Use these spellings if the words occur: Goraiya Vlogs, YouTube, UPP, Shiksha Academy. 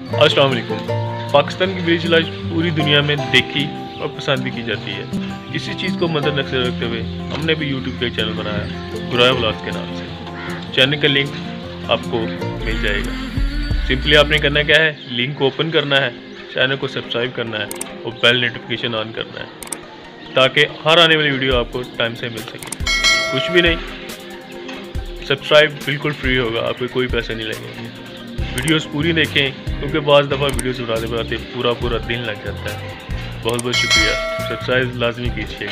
अस्सलाम वालेकुम। पाकिस्तान की बेरी सिलाज पूरी दुनिया में देखी और पसंद भी की जाती है। इसी चीज़ को मद्देनजर रखते हुए हमने भी यूट्यूब पे चैनल बनाया गोराया व्लॉग्स के नाम से। चैनल का लिंक आपको मिल जाएगा। सिंपली आपने करना क्या है, लिंक को ओपन करना है, चैनल को सब्सक्राइब करना है और बेल नोटिफिकेशन ऑन करना है ताकि हर आने वाली वीडियो आपको टाइम से मिल सके। कुछ भी नहीं, सब्सक्राइब बिल्कुल फ्री होगा, आपको कोई पैसे नहीं लगेंगे। वीडियोस पूरी देखें क्योंकि बाज़ दफ़ा वीडियोस बनाते बनाते पूरा दिन लग जाता है। बहुत बहुत शुक्रिया, सब्सक्राइब लाजमी कीजिए।